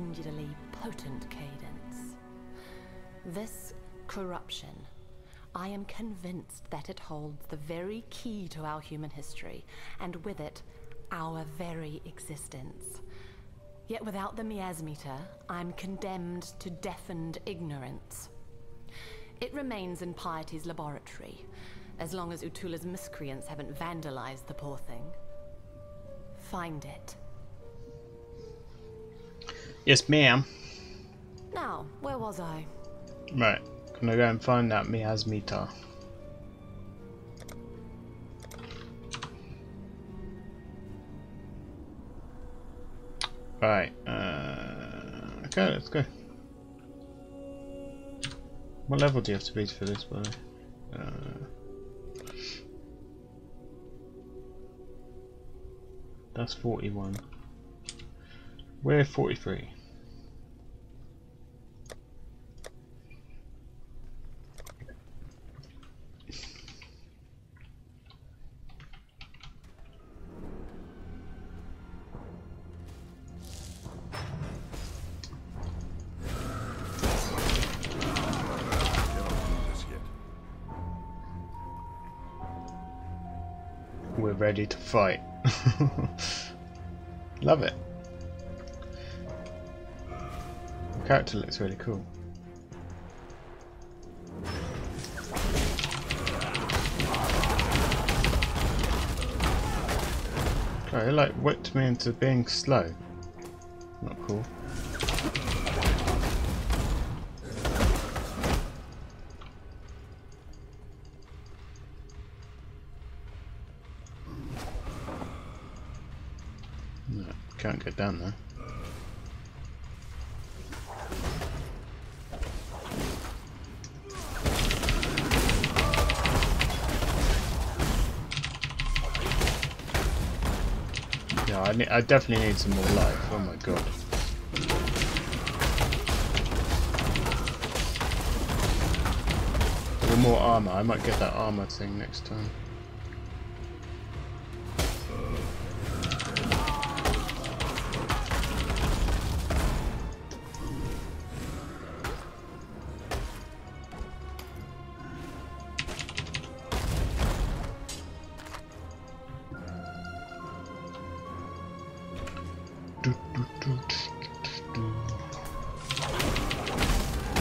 singularly potent cadence. This corruption, I am convinced that it holds the very key to our human history, and with it, our very existence. Yet without the Miasmeter, I'm condemned to deafened ignorance. It remains in Piety's laboratory, as long as Utula's miscreants haven't vandalized the poor thing. Find it. Yes, ma'am. Now, where was I? Right. Gonna go and find that Miasmita. Right, okay, let's go. What level do you have to beat for this, by the way? That's 41. We're 43. Ready to fight. Love it. The character looks really cool. Okay, it like whipped me into being slow. Not cool. Can't go down there. Yeah, I definitely need some more life. Oh my god. Or more armor. I might get that armor thing next time.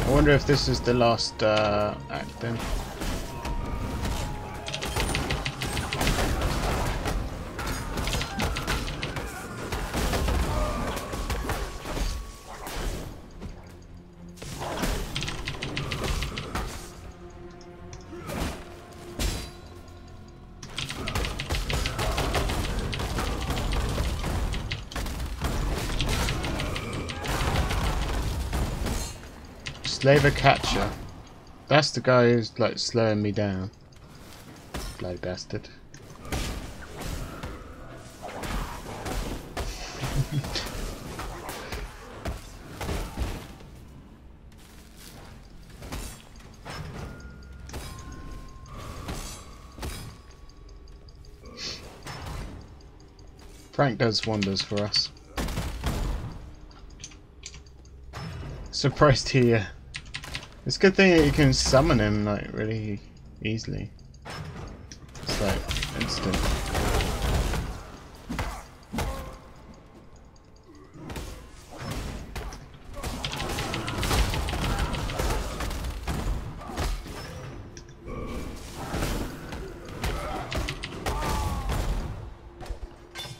I wonder if this is the last act then. Slaver catcher. That's the guy who's like slowing me down. Bloody bastard. Frank does wonders for us. Surprised he it's a good thing that you can summon him like really easily. It's like instant.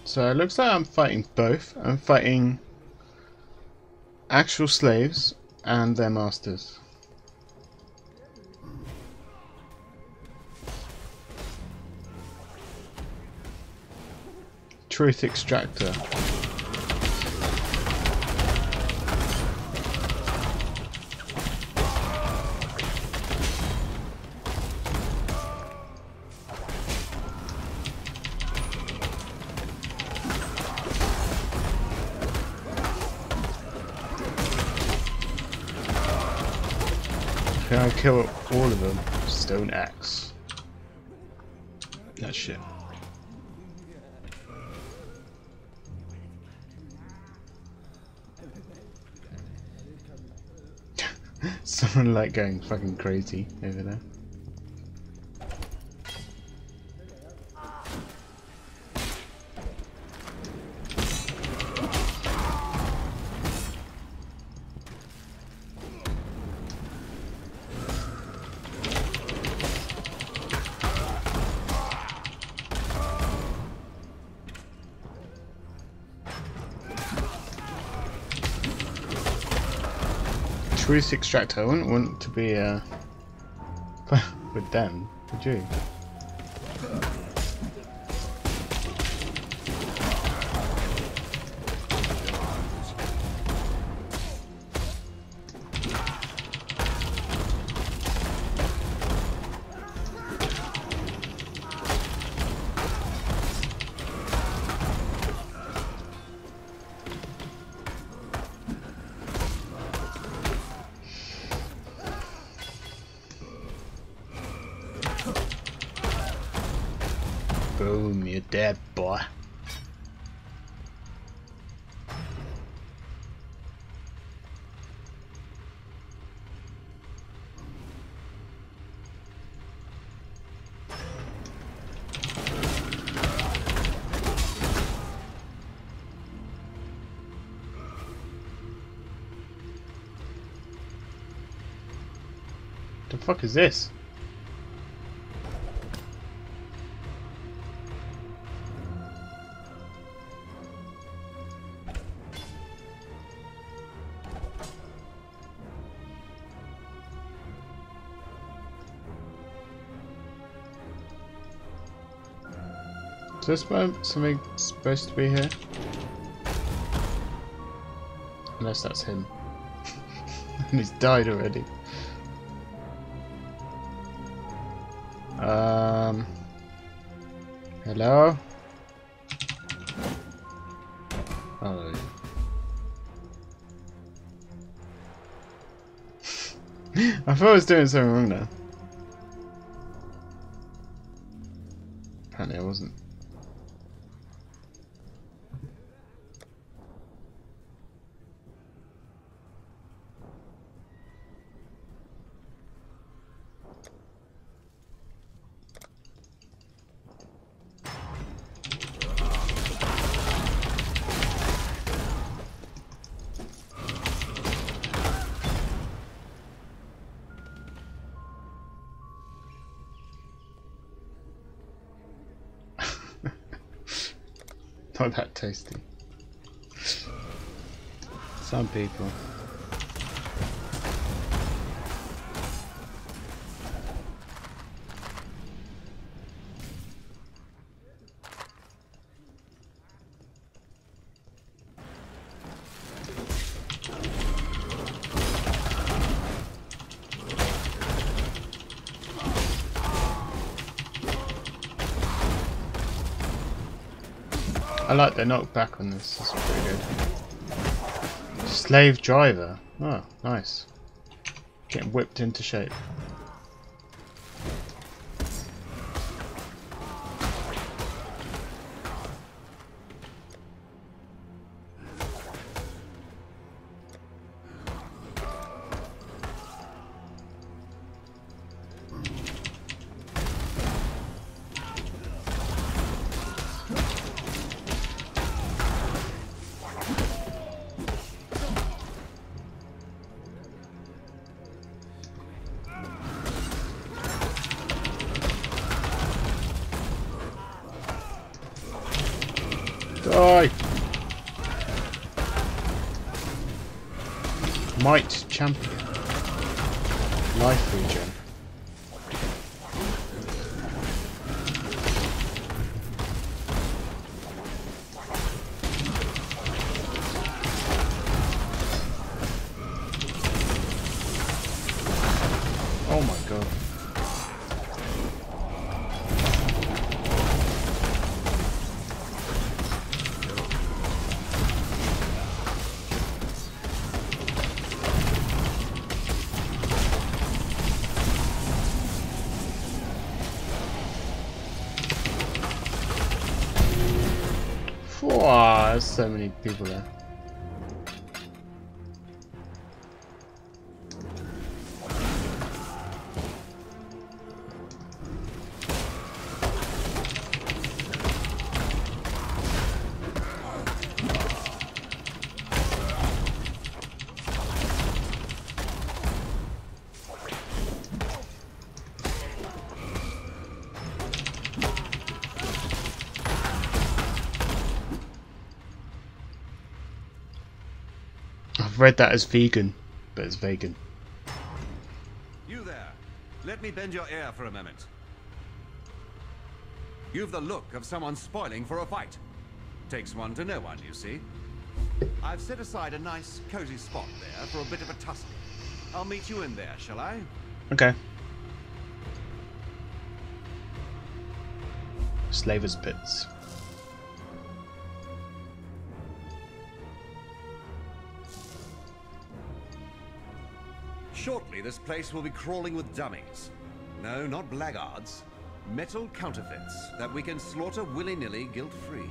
So it looks like I'm fighting both. I'm fighting actual slaves and their masters. Truth extractor. Can I kill all of them? Stone axe. That shit. Someone like going fucking crazy over there. Bruce Extractor, I wouldn't want to be with them, would you? Boom, you're dead, boy. The fuck is this? Is this something supposed to be here? Unless that's him. And he's died already. Hello? Oh. I thought I was doing something wrong there. Apparently I wasn't. Not that tasty. Some people. I like the knockback on this, it's pretty good. Slave driver, oh nice. Getting whipped into shape. Night Champion. Life regen. Oh my god. Wow, there's so many people there. I've read that as Vagan, but it's Vagan. You there. Let me bend your ear for a moment. You've the look of someone spoiling for a fight. Takes one to know one, you see. I've set aside a nice, cozy spot there for a bit of a tussle. I'll meet you in there, shall I? Okay. Slavers' pits. Shortly, this place will be crawling with dummies. No, not blackguards. Metal counterfeits that we can slaughter willy-nilly, guilt-free.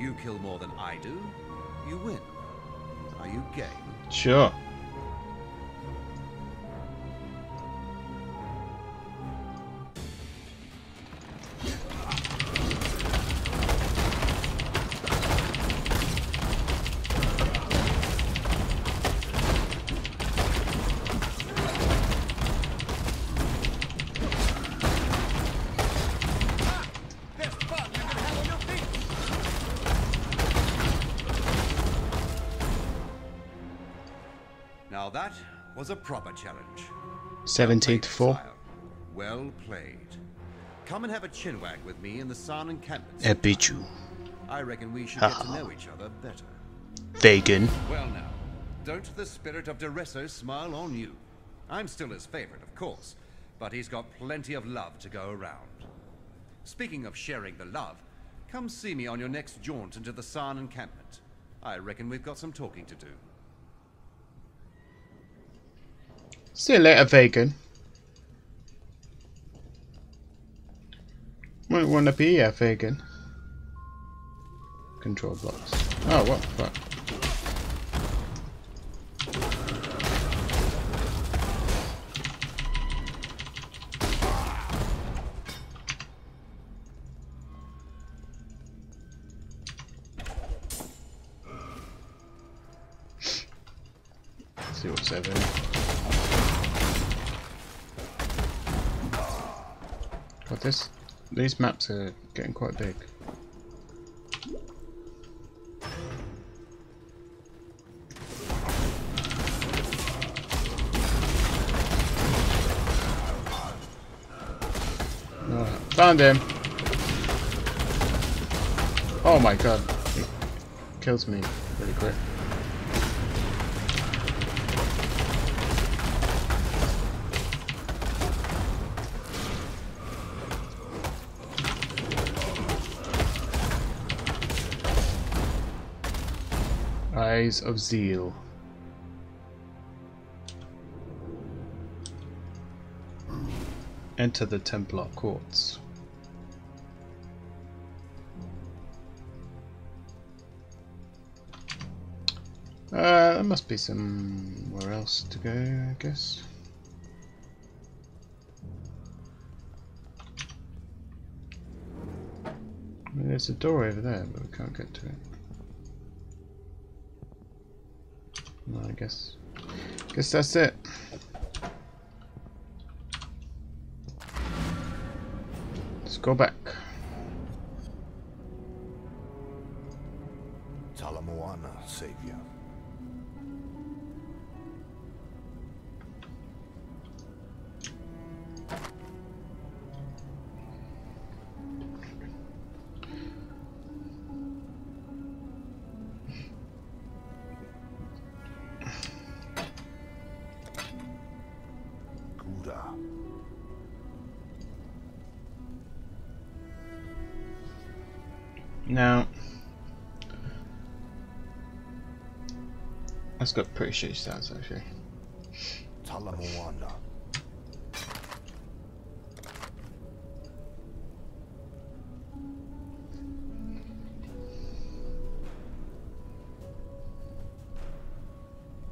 You kill more than I do, you win. Are you game? Sure. Now that was a proper challenge. 17-4. Well played. Come and have a chinwag with me in the San encampment. Epichu. I reckon we should get to know each other better. Vagan. Well now, don't the spirit of Diresso smile on you. I'm still his favorite, of course, but he's got plenty of love to go around. Speaking of sharing the love, come see me on your next jaunt into the San encampment. I reckon we've got some talking to do. See you later, Vagan. Might want to be here, Vagan. Control blocks. Oh, what the fuck? See what's happening. But these maps are getting quite big. Oh, found him! Oh my god, he kills me really quick. Eyes of Zeal. Enter the Templar courts. There must be somewhere else to go, I guess. There's a door over there, but we can't get to it. No, I guess that's it. Let's go back. Talamoana, savior. Now, that's got pretty shitty stats actually. Talamoana.